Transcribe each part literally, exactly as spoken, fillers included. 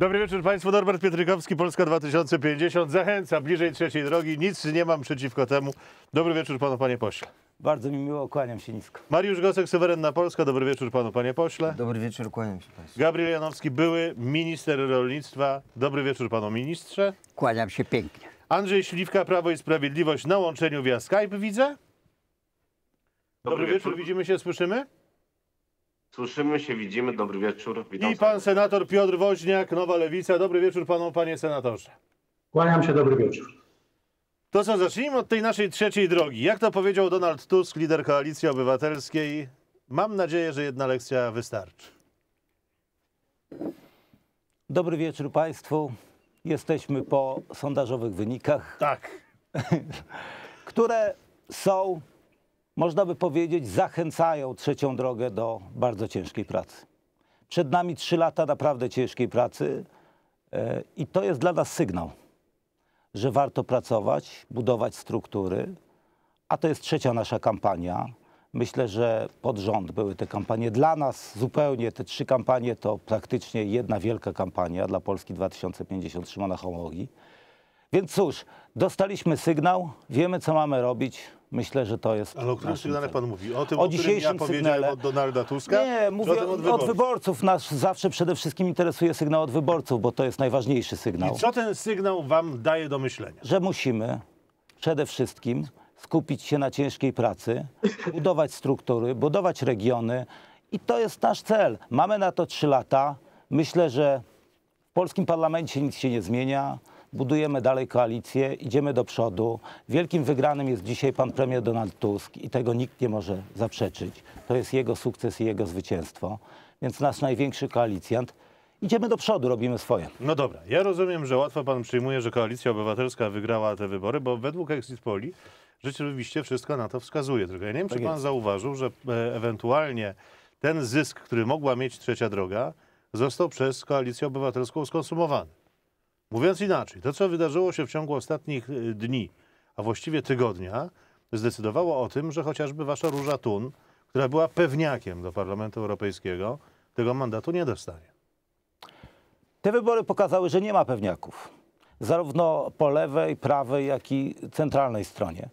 Dobry wieczór Państwu, Norbert Pietrykowski, Polska dwa tysiące pięćdziesiąt. Zachęca bliżej trzeciej drogi, nic nie mam przeciwko temu. Dobry wieczór Panu, Panie Pośle. Bardzo mi miło, kłaniam się nisko. Mariusz Gosek, Suwerenna Polska, dobry wieczór Panu, Panie Pośle. Dobry wieczór, kłaniam się Państwu. Gabriel Janowski, były minister rolnictwa, dobry wieczór Panu Ministrze. Kłaniam się pięknie. Andrzej Śliwka, Prawo i Sprawiedliwość, na łączeniu via Skype, widzę. Dobry, dobry wieczór. wieczór, widzimy się, słyszymy. Słyszymy się, widzimy. Dobry wieczór. Witam I pan senator Piotr Woźniak, Nowa Lewica. Dobry wieczór panu, panie senatorze. Kłaniam się, dobry wieczór. To co, zacznijmy od tej naszej trzeciej drogi. Jak to powiedział Donald Tusk, lider Koalicji Obywatelskiej, mam nadzieję, że jedna lekcja wystarczy. Dobry wieczór państwu. Jesteśmy po sondażowych wynikach. Tak. które są... Można by powiedzieć, zachęcają trzecią drogę do bardzo ciężkiej pracy. Przed nami trzy lata naprawdę ciężkiej pracy i to jest dla nas sygnał, że warto pracować, budować struktury, a to jest trzecia nasza kampania. Myślę, że pod rząd były te kampanie. Dla nas zupełnie te trzy kampanie to praktycznie jedna wielka kampania dla Polski dwa tysiące pięćdziesiąt Szymona Hołowni. Więc cóż, dostaliśmy sygnał, wiemy co mamy robić. Myślę, że to jest... Ale o którym sygnale pan mówi? O tym, o, o którym ja powiedziałem od Donalda Tuska? Nie, mówię od wyborców. od wyborców. Nas zawsze przede wszystkim interesuje sygnał od wyborców, bo to jest najważniejszy sygnał. I co ten sygnał wam daje do myślenia? Że musimy przede wszystkim skupić się na ciężkiej pracy, budować struktury, budować regiony i to jest nasz cel. Mamy na to trzy lata. Myślę, że w polskim parlamencie nic się nie zmienia. Budujemy dalej koalicję, idziemy do przodu. Wielkim wygranym jest dzisiaj pan premier Donald Tusk i tego nikt nie może zaprzeczyć. To jest jego sukces i jego zwycięstwo. Więc nasz największy koalicjant. Idziemy do przodu, robimy swoje. No dobra, ja rozumiem, że łatwo pan przyjmuje, że Koalicja Obywatelska wygrała te wybory, bo według Exit Poli rzeczywiście wszystko na to wskazuje. Tylko ja nie wiem, tak czy pan jest. zauważył, że e ewentualnie ten zysk, który mogła mieć trzecia droga, został przez Koalicję Obywatelską skonsumowany. Mówiąc inaczej, to co wydarzyło się w ciągu ostatnich dni, a właściwie tygodnia, zdecydowało o tym, że chociażby wasza Róża Thun, która była pewniakiem do Parlamentu Europejskiego, tego mandatu nie dostanie. Te wybory pokazały, że nie ma pewniaków. Zarówno po lewej, prawej, jak i centralnej stronie.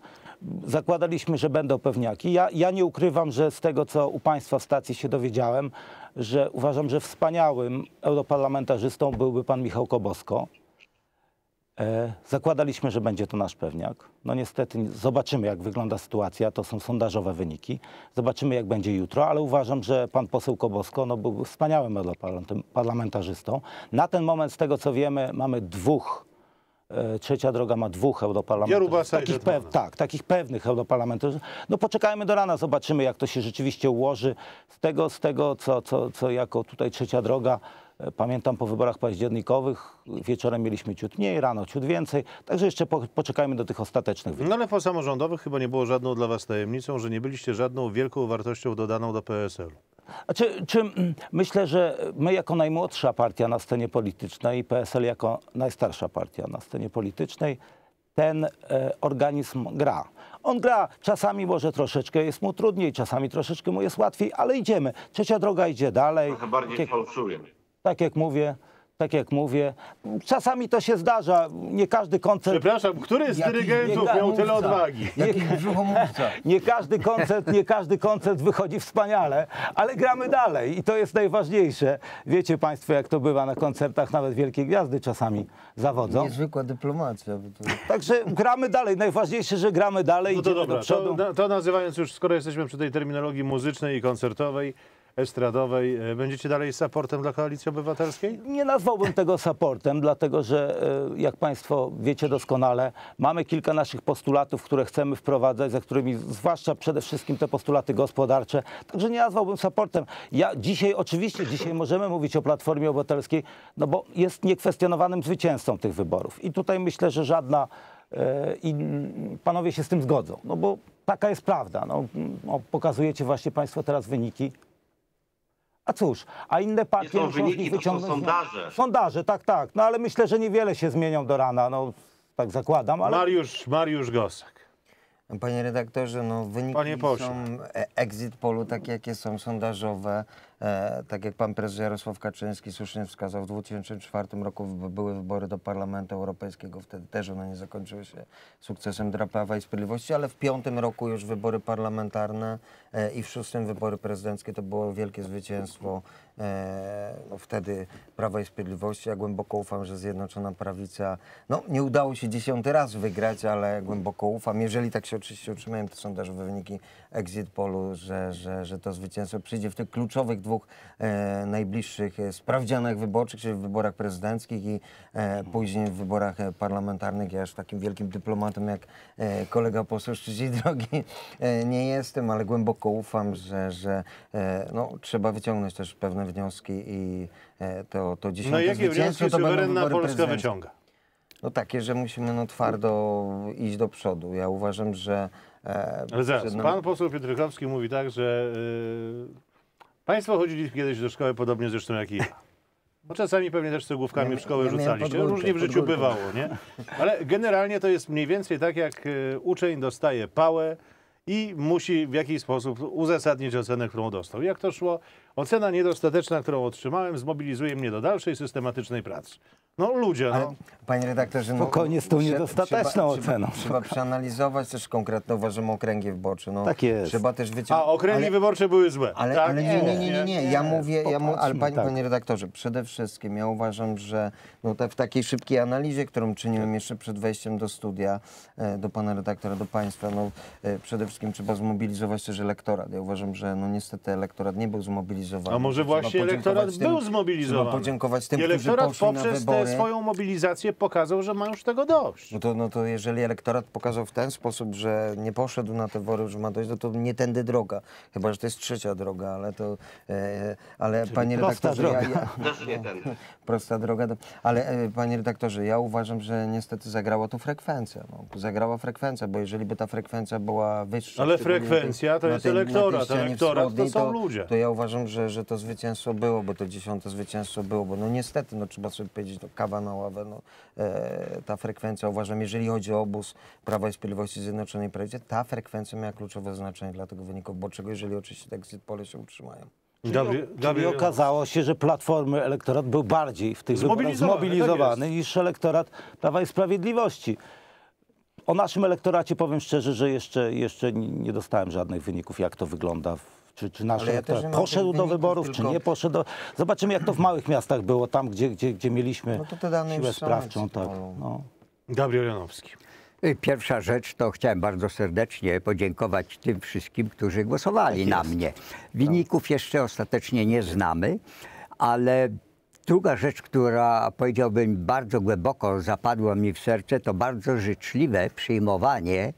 Zakładaliśmy, że będą pewniaki. Ja, ja nie ukrywam, że z tego, co u państwa w stacji się dowiedziałem, że uważam, że wspaniałym europarlamentarzystą byłby pan Michał Kobosko. Zakładaliśmy, że będzie to nasz pewniak. No niestety zobaczymy, jak wygląda sytuacja. To są sondażowe wyniki. Zobaczymy, jak będzie jutro, ale uważam, że pan poseł Kobosko no, był wspaniałym europarlamentarzystą. Na ten moment, z tego co wiemy, mamy dwóch. Trzecia droga ma dwóch europarlamentarzystów. Takich, pew, tak, takich pewnych europarlamentarzystów. No poczekajmy do rana, zobaczymy, jak to się rzeczywiście ułoży. Z tego, z tego co, co, co jako tutaj trzecia droga, pamiętam po wyborach październikowych, wieczorem mieliśmy ciut mniej, rano ciut więcej. Także jeszcze po, poczekajmy do tych ostatecznych wyborów. No ale po samorządowych chyba nie było żadną dla was tajemnicą, że nie byliście żadną wielką wartością dodaną do P S L-u. Czy, czy myślę, że my jako najmłodsza partia na scenie politycznej i P S L jako najstarsza partia na scenie politycznej, ten e, organizm gra. On gra, czasami może troszeczkę jest mu trudniej, czasami troszeczkę mu jest łatwiej, ale idziemy. Trzecia droga idzie dalej. Trochę bardziej fałszuje. Tak jak mówię. Tak jak mówię, czasami to się zdarza, nie każdy koncert... Przepraszam, który z dyrygentów nie, miał tyle odwagi? Nie, nie, każdy koncert, nie każdy koncert wychodzi wspaniale, ale gramy dalej i to jest najważniejsze. Wiecie państwo, jak to bywa na koncertach, nawet wielkie gwiazdy czasami zawodzą. Niezwykła dyplomacja. Także gramy dalej, najważniejsze, że gramy dalej. No to dobra, do przodu. To, to nazywając już, skoro jesteśmy przy tej terminologii muzycznej i koncertowej, estradowej. Będziecie dalej supportem dla Koalicji Obywatelskiej? Nie nazwałbym tego supportem, dlatego że, jak państwo wiecie doskonale, mamy kilka naszych postulatów, które chcemy wprowadzać, za którymi zwłaszcza przede wszystkim te postulaty gospodarcze. Także nie nazwałbym supportem. Ja dzisiaj, oczywiście dzisiaj możemy mówić o Platformie Obywatelskiej, no bo jest niekwestionowanym zwycięzcą tych wyborów. I tutaj myślę, że żadna... I panowie się z tym zgodzą, no bo taka jest prawda. No, pokazujecie właśnie państwo teraz wyniki. A cóż, a inne partie... Nie są wyniki, to są sondaże. Sondaże, tak, tak. No ale myślę, że niewiele się zmienią do rana. No tak zakładam, ale... Mariusz, Mariusz Gosek. Panie redaktorze, no wyniki są exit polu, tak jakie są sondażowe. Tak jak pan prezes Jarosław Kaczyński słusznie wskazał, w dwa tysiące czwartym roku były wybory do Parlamentu Europejskiego. Wtedy też one nie zakończyły się sukcesem dla Prawa i Sprawiedliwości, ale w piątym roku już wybory parlamentarne i w szóstym wybory prezydenckie. To było wielkie zwycięstwo no, wtedy Prawa i Sprawiedliwości. Ja głęboko ufam, że Zjednoczona Prawica, no nie udało się dziesiąty raz wygrać, ale głęboko ufam, jeżeli tak się oczywiście utrzymają, to są też wyniki exit polu, że, że, że to zwycięstwo przyjdzie w tych kluczowych dwóch e, najbliższych e, sprawdzianach wyborczych, czyli w wyborach prezydenckich i e, później w wyborach e, parlamentarnych. Ja już takim wielkim dyplomatem jak e, kolega poseł drogi e, nie jestem, ale głęboko ufam, że, że e, no, trzeba wyciągnąć też pewne wnioski i e, to, to dziesiąte no jakie wnioski Suwerenna Polska wyciąga? No takie, że musimy no, twardo iść do przodu. Ja uważam, że... E, ale zaraz, nam... pan poseł Pietrykowski mówi tak, że... Y... Państwo chodzili kiedyś do szkoły podobnie zresztą jak i ja. Bo czasami pewnie też z cegłówkami w szkołę rzucaliście. Różnie w życiu bywało, nie? Ale generalnie to jest mniej więcej tak, jak uczeń dostaje pałę i musi w jakiś sposób uzasadnić ocenę, którą dostał. Jak to szło? Ocena niedostateczna, którą otrzymałem, zmobilizuje mnie do dalszej systematycznej pracy. No ludzie, ale, no. Panie redaktorze, spokojnie no, z tą niedostateczną trzeba, oceną. Trzeba, trzeba przeanalizować też konkretnie, uważam, okręgi wyborcze. No, tak jest. Trzeba też wyciągnąć... A okręgi ale, wyborcze były złe. Ale, tak? ale nie, nie, nie, nie, nie. Ja mówię, ja mu, ale panie, tak. panie redaktorze, przede wszystkim ja uważam, że no, te, w takiej szybkiej analizie, którą czyniłem jeszcze przed wejściem do studia, do pana redaktora, do państwa, no przede wszystkim trzeba zmobilizować też elektorat. Ja uważam, że no niestety elektorat nie był zmobilizowany. A może właśnie elektorat tym, był zmobilizowany. Trzeba podziękować tym, którzy poszli na wybory. Swoją mobilizację pokazał, że ma już tego dość. No to, no to jeżeli elektorat pokazał w ten sposób, że nie poszedł na te wory, że ma dość, no to nie tędy droga. Chyba, że to jest trzecia droga, ale to... E, ale czyli panie redaktorze... Droga. Ja, ja, no, prosta droga. Do, ale e, panie redaktorze, ja uważam, że niestety zagrała tu frekwencja. No, zagrała frekwencja, bo jeżeli by ta frekwencja była wyższa... Ale frekwencja tej, to jest tej, elektorat, elektorat to są ludzie. To, to ja uważam, że, że to zwycięstwo było, bo to dziesiąte zwycięstwo było, bo no niestety, no trzeba sobie powiedzieć, no, kawa na ławę, no, e, ta frekwencja, uważam, jeżeli chodzi o obóz Prawa i Sprawiedliwości Zjednoczonej Prawicy, ta frekwencja miała kluczowe znaczenie dla tego wyniku wyborczego, jeżeli oczywiście te exit pole się utrzymają. Gabriel, czyli Gabriel. Okazało się, że platformy elektorat był bardziej w tych wyborach zmobilizowany tak niż elektorat Prawa i Sprawiedliwości. O naszym elektoracie powiem szczerze, że jeszcze, jeszcze nie dostałem żadnych wyników, jak to wygląda w Czy, czy nasz ja poszedł do wyborów, tylko... czy nie poszedł. Do... Zobaczymy, jak to w małych miastach było, tam, gdzie, gdzie, gdzie mieliśmy no to te dane siłę sprawczą. Tak, no. Gabriel Janowski. Pierwsza rzecz, to chciałem bardzo serdecznie podziękować tym wszystkim, którzy głosowali tak na mnie. Wyników jeszcze ostatecznie nie znamy, ale druga rzecz, która, powiedziałbym, bardzo głęboko zapadła mi w serce, to bardzo życzliwe przyjmowanie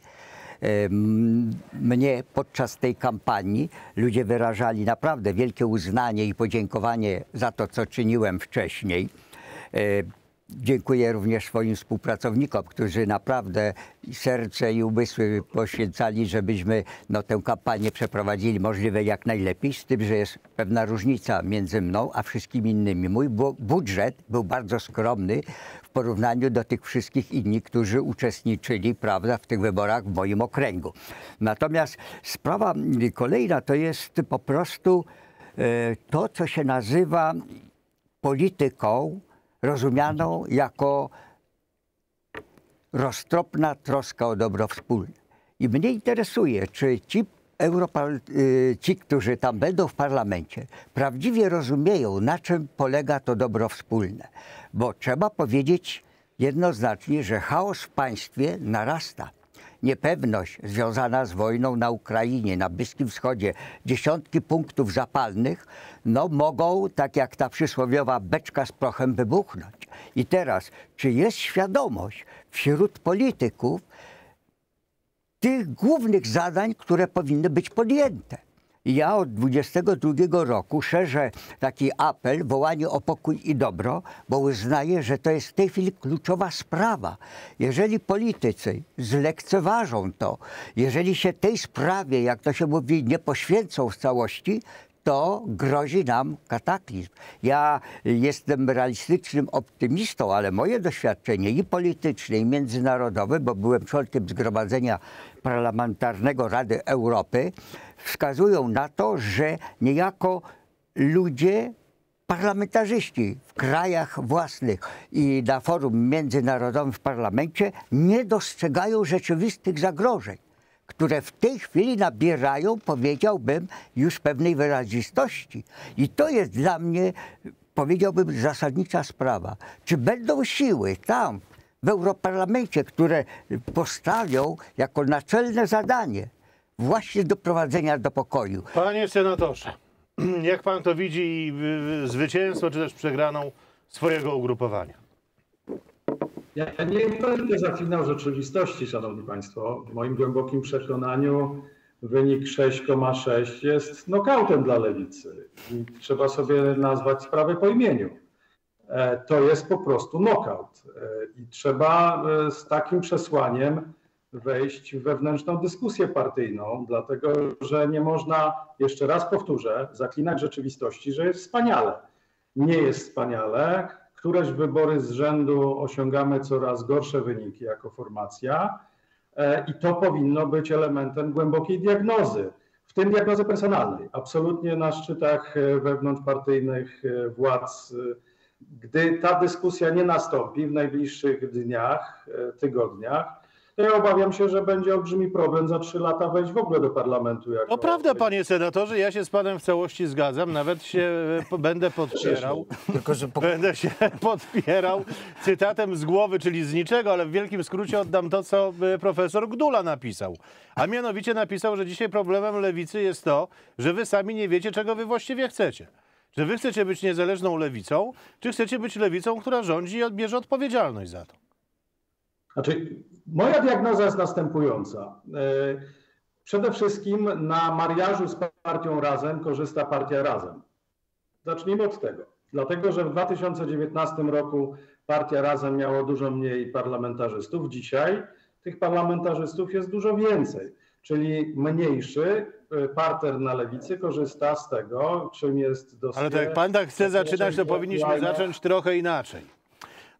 mnie podczas tej kampanii. Ludzie wyrażali naprawdę wielkie uznanie i podziękowanie za to, co czyniłem wcześniej. Dziękuję również swoim współpracownikom, którzy naprawdę serce i umysły poświęcali, żebyśmy no, tę kampanię przeprowadzili możliwie jak najlepiej, z tym, że jest pewna różnica między mną a wszystkimi innymi. Mój budżet był bardzo skromny w porównaniu do tych wszystkich innych, którzy uczestniczyli, prawda, w tych wyborach w moim okręgu. Natomiast sprawa kolejna to jest po prostu e, to, co się nazywa polityką, rozumianą jako roztropna troska o dobro wspólne. I mnie interesuje, czy ci, Europol, ci, którzy tam będą w parlamencie, prawdziwie rozumieją, na czym polega to dobro wspólne. Bo trzeba powiedzieć jednoznacznie, że chaos w państwie narasta. Niepewność związana z wojną na Ukrainie, na Bliskim Wschodzie, dziesiątki punktów zapalnych, no mogą, tak jak ta przysłowiowa beczka z prochem, wybuchnąć. I teraz, czy jest świadomość wśród polityków tych głównych zadań, które powinny być podjęte? Ja od dwudziestego drugiego roku szerzę taki apel, wołanie o pokój i dobro, bo uznaję, że to jest w tej chwili kluczowa sprawa. Jeżeli politycy zlekceważą to, jeżeli się tej sprawie, jak to się mówi, nie poświęcą w całości, to grozi nam kataklizm. Ja jestem realistycznym optymistą, ale moje doświadczenie i polityczne, i międzynarodowe, bo byłem członkiem Zgromadzenia Parlamentarnego Rady Europy, wskazują na to, że niejako ludzie, parlamentarzyści w krajach własnych i na forum międzynarodowym w parlamencie nie dostrzegają rzeczywistych zagrożeń, które w tej chwili nabierają, powiedziałbym, już pewnej wyrazistości. I to jest dla mnie, powiedziałbym, zasadnicza sprawa. Czy będą siły tam, w Europarlamencie, które postawią jako naczelne zadanie właśnie doprowadzenia do pokoju? Panie senatorze, jak pan to widzi, zwycięstwo czy też przegraną swojego ugrupowania? Ja nie będę zaklinał rzeczywistości, szanowni państwo. W moim głębokim przekonaniu wynik sześć przecinek sześć jest nokautem dla lewicy. I trzeba sobie nazwać sprawę po imieniu. To jest po prostu nokaut. I trzeba z takim przesłaniem wejść w wewnętrzną dyskusję partyjną, dlatego że nie można, jeszcze raz powtórzę, zaklinać rzeczywistości, że jest wspaniale. Nie jest wspaniale. Któreś wybory z rzędu osiągamy coraz gorsze wyniki jako formacja i to powinno być elementem głębokiej diagnozy, w tym diagnozy personalnej. Absolutnie na szczytach wewnątrzpartyjnych władz, gdy ta dyskusja nie nastąpi w najbliższych dniach, tygodniach, ja obawiam się, że będzie olbrzymi problem za trzy lata wejść w ogóle do parlamentu. Jako... To prawda, panie senatorze, ja się z panem w całości zgadzam, nawet się będę podpierał, Tylko, że po... będę się podpierał cytatem z głowy, czyli z niczego, ale w wielkim skrócie oddam to, co profesor Gdula napisał. A mianowicie napisał, że dzisiaj problemem lewicy jest to, że wy sami nie wiecie, czego wy właściwie chcecie. Że wy chcecie być niezależną lewicą, czy chcecie być lewicą, która rządzi i odbierze odpowiedzialność za to? Znaczy, moja diagnoza jest następująca. Przede wszystkim na mariażu z Partią Razem korzysta Partia Razem. Zacznijmy od tego. Dlatego, że w dwa tysiące dziewiętnastym roku Partia Razem miała dużo mniej parlamentarzystów. Dzisiaj tych parlamentarzystów jest dużo więcej. Czyli mniejszy partner na lewicy korzysta z tego, czym jest dosyć. Ale to jak pan tak chce zaczynać, to powinniśmy zacząć trochę inaczej.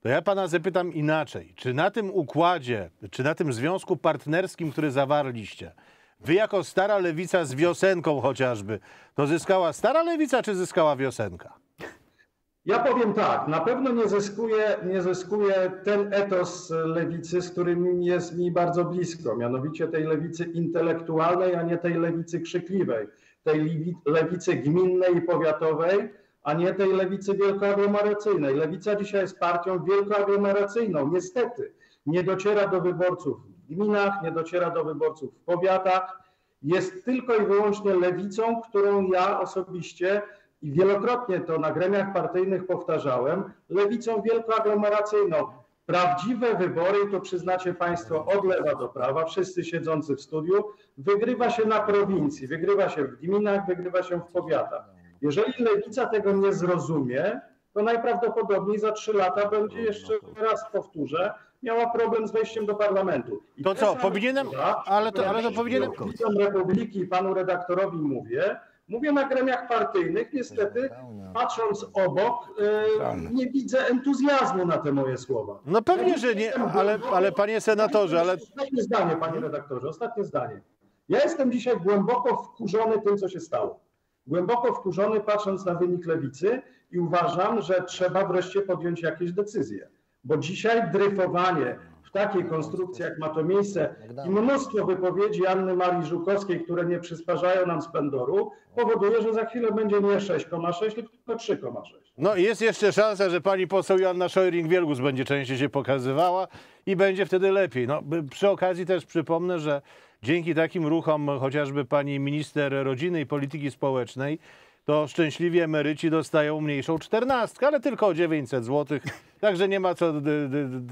To ja pana zapytam inaczej. Czy na tym układzie, czy na tym związku partnerskim, który zawarliście, wy jako stara lewica z wiosenką chociażby, to zyskała stara lewica, czy zyskała wiosenka? Ja powiem tak, na pewno nie zyskuje, nie zyskuje ten etos lewicy, z którym jest mi bardzo blisko, mianowicie tej lewicy intelektualnej, a nie tej lewicy krzykliwej, tej lewicy gminnej i powiatowej, a nie tej lewicy wielkoaglomeracyjnej. Lewica dzisiaj jest partią wielkoaglomeracyjną. Niestety nie dociera do wyborców w gminach, nie dociera do wyborców w powiatach. Jest tylko i wyłącznie lewicą, którą ja osobiście i wielokrotnie to na gremiach partyjnych powtarzałem, lewicą wielkoaglomeracyjną. Prawdziwe wybory, to przyznacie państwo, od lewa do prawa, wszyscy siedzący w studiu, wygrywa się na prowincji, wygrywa się w gminach, wygrywa się w powiatach. Jeżeli lewica tego nie zrozumie, to najprawdopodobniej za trzy lata będzie, jeszcze raz powtórzę, miała problem z wejściem do parlamentu. I to co, powinienem, która, ale to, ale to powinienem... Republiki, panu redaktorowi mówię, mówię na gremiach partyjnych, niestety patrząc obok, yy, nie widzę entuzjazmu na te moje słowa. No pewnie, że nie, ale, ale panie senatorze, ale... Ostatnie zdanie, panie redaktorze, ostatnie zdanie. Ja jestem dzisiaj głęboko wkurzony tym, co się stało. Głęboko wkurzony, patrząc na wynik lewicy, i uważam, że trzeba wreszcie podjąć jakieś decyzje. Bo dzisiaj dryfowanie w takiej konstrukcji, jak ma to miejsce, i mnóstwo wypowiedzi Anny Marii Żukowskiej, które nie przysparzają nam spendoru, powoduje, że za chwilę będzie nie sześć przecinek sześć, tylko trzy przecinek sześć. No i jest jeszcze szansa, że pani poseł Joanna Szojring-Wielgus będzie częściej się pokazywała i będzie wtedy lepiej. No, przy okazji też przypomnę, że dzięki takim ruchom chociażby pani minister rodziny i polityki społecznej, to szczęśliwie emeryci dostają mniejszą czternastkę, ale tylko o dziewięćset złotych. Także nie ma co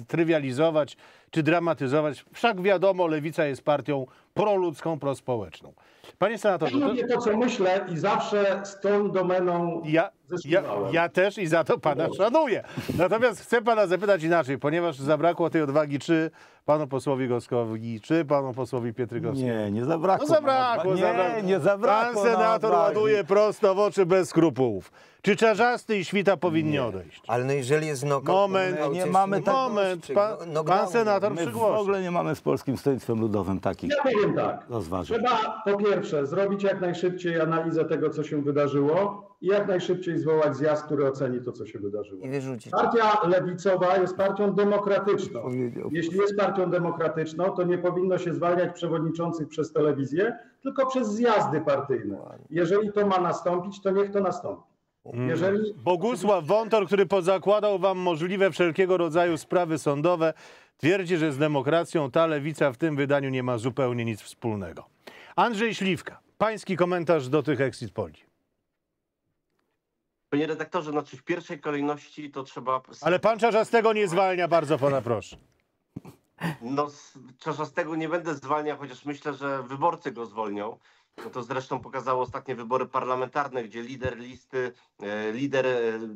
trywializować czy dramatyzować. Wszak wiadomo, lewica jest partią proludzką, prospołeczną. Panie senatorze... Ja mówię to, co myślę, i zawsze z tą domeną ja, ja, ja też i za to pana szanuję. Natomiast chcę pana zapytać inaczej, ponieważ zabrakło tej odwagi, czy panu posłowi Goskowi, czy panu posłowi Pietrykowskiemu. Nie, nie zabrakło. No zabrakło, nie, zabrakło. Nie zabrakło. Pan senator ładuje prosto w oczy bez skrupułów. Czy Czarzasty i Świta powinni nie. odejść? Ale no jeżeli jest knockout... Moment, nie mamy tak moment, pan, pan, pan senator my w ogóle nie mamy z Polskim Stronnictwem Ludowym takich... Ja powiem tak, rozważań. Trzeba po pierwsze zrobić jak najszybciej analizę tego, co się wydarzyło i jak najszybciej zwołać zjazd, który oceni to, co się wydarzyło. I wyrzucić. Partia lewicowa jest partią demokratyczną. Jeśli jest partią demokratyczną, to nie powinno się zwalniać przewodniczących przez telewizję, tylko przez zjazdy partyjne. Jeżeli to ma nastąpić, to niech to nastąpi. Jeżeli... Bogusław Wątor, który pozakładał wam możliwe wszelkiego rodzaju sprawy sądowe, twierdzi, że z demokracją ta lewica w tym wydaniu nie ma zupełnie nic wspólnego. Andrzej Śliwka, pański komentarz do tych exit poli. Panie redaktorze, znaczy w pierwszej kolejności to trzeba... Ale pan Czarzastego nie zwalnia, bardzo pana proszę. No, Czarzastego nie będę zwalniał, chociaż myślę, że wyborcy go zwolnią. No to zresztą pokazało ostatnie wybory parlamentarne, gdzie lider listy, lider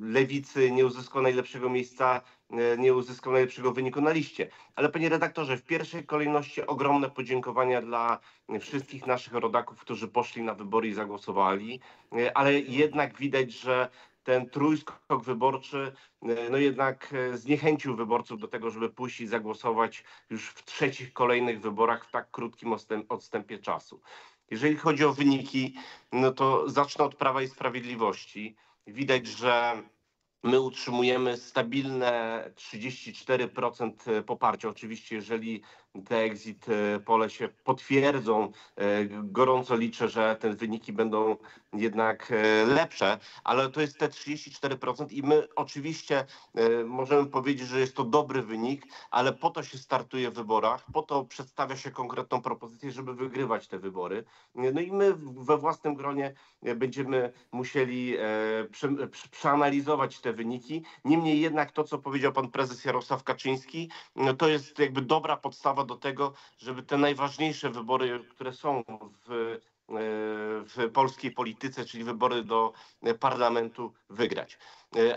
lewicy nie uzyskał najlepszego miejsca, nie uzyskał najlepszego wyniku na liście. Ale panie redaktorze, w pierwszej kolejności ogromne podziękowania dla wszystkich naszych rodaków, którzy poszli na wybory i zagłosowali, ale jednak widać, że ten trójskok wyborczy no jednak zniechęcił wyborców do tego, żeby pójść i zagłosować już w trzecich kolejnych wyborach w tak krótkim odstępie czasu. Jeżeli chodzi o wyniki, no to zacznę od Prawa i Sprawiedliwości. Widać, że my utrzymujemy stabilne trzydzieści cztery procent poparcia. Oczywiście, jeżeli te exit pole się potwierdzą, gorąco liczę, że te wyniki będą jednak lepsze, ale to jest te trzydzieści cztery procent i my oczywiście możemy powiedzieć, że jest to dobry wynik, ale po to się startuje w wyborach, po to przedstawia się konkretną propozycję, żeby wygrywać te wybory. No i my we własnym gronie będziemy musieli przeanalizować te wyniki. Niemniej jednak to, co powiedział pan prezes Jarosław Kaczyński, to jest jakby dobra podstawa do tego, żeby te najważniejsze wybory, które są w, w polskiej polityce, czyli wybory do parlamentu, wygrać.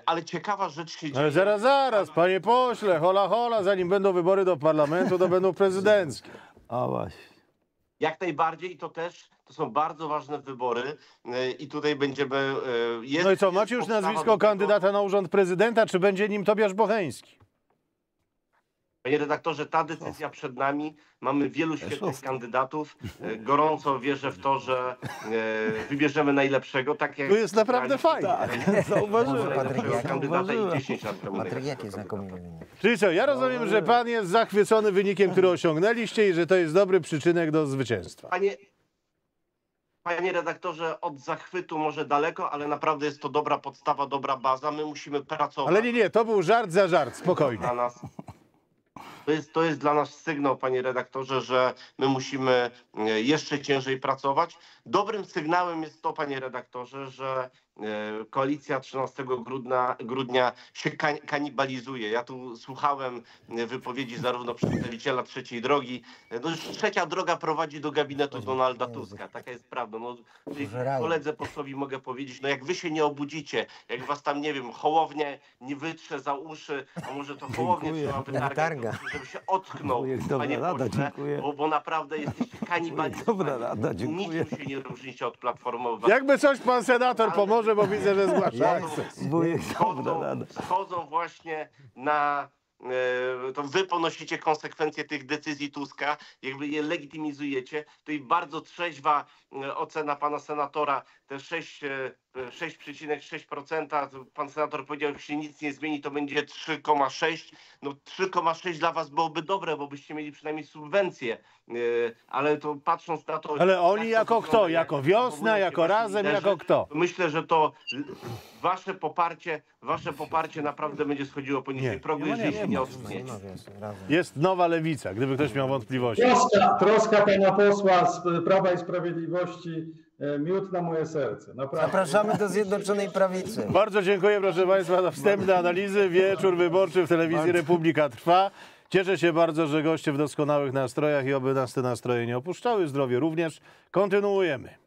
Ale ciekawa rzecz się dzieje... Ale zaraz, zaraz, panie pośle, hola, hola, zanim będą wybory do parlamentu, to będą prezydenckie. A właśnie. Jak najbardziej i to też, to są bardzo ważne wybory i tutaj będziemy... Jest, no i co, macie już nazwisko kandydata na urząd prezydenta, czy będzie nim Tobiasz Bocheński? Panie redaktorze, ta decyzja przed nami. Mamy wielu świetnych kandydatów. Gorąco wierzę w to, że wybierzemy najlepszego. Tak jak tu jest naprawdę fajnie. Tak, zauważyłem. Kandydata i dziesięć lat temu. Czyli co, ja rozumiem, że pan jest zachwycony wynikiem, który osiągnęliście i że to jest dobry przyczynek do zwycięstwa. Panie... Panie redaktorze, od zachwytu może daleko, ale naprawdę jest to dobra podstawa, dobra baza. My musimy pracować. Ale nie, nie, to był żart za żart. Spokojnie. To jest, to jest dla nas sygnał, panie redaktorze, że my musimy jeszcze ciężej pracować. Dobrym sygnałem jest to, panie redaktorze, że koalicja trzynastego grudnia się kanibalizuje. Ja tu słuchałem wypowiedzi zarówno przedstawiciela Trzeciej Drogi. No już Trzecia Droga prowadzi do gabinetu Donalda Tuska. Taka jest prawda. No, koledze posłowi mogę powiedzieć, no jak wy się nie obudzicie, jak was tam, nie wiem, Hołownię nie wytrze za uszy, a może to Hołownię trzeba wytargać, żeby się otknął, panie pośle, bo, bo naprawdę jesteście kanibalizmem. Niczym się nie różnicie od Platformy Obywatelskiej. Jakby coś pan senator pomoże, bo widzę, że zgłasza. Schodzą właśnie na... to wy ponosicie konsekwencje tych decyzji Tuska, jakby je legitymizujecie. To i bardzo trzeźwa ocena pana senatora, te sześć przecinek sześć procent, pan senator powiedział, że się nic nie zmieni, to będzie trzy przecinek sześć. No trzy przecinek sześć dla was byłoby dobre, bo byście mieli przynajmniej subwencję, ale to patrząc na to... Ale oni jako kto? Jako Wiosna, jako Razem, jako kto? Myślę, że to wasze poparcie, wasze poparcie naprawdę będzie schodziło poniżej progu, jeżeli się nie odsunie. Jest Nowa Lewica, gdyby ktoś miał wątpliwości. Troska, troska pana posła z Prawa i Sprawiedliwości. Miód na moje serce. Naprawdę. Zapraszamy do Zjednoczonej Prawicy. Bardzo dziękuję, proszę państwa, za wstępne analizy. Wieczór wyborczy w Telewizji Republika trwa. Cieszę się bardzo, że goście w doskonałych nastrojach i oby nas te nastroje nie opuszczały. Zdrowie również. Kontynuujemy.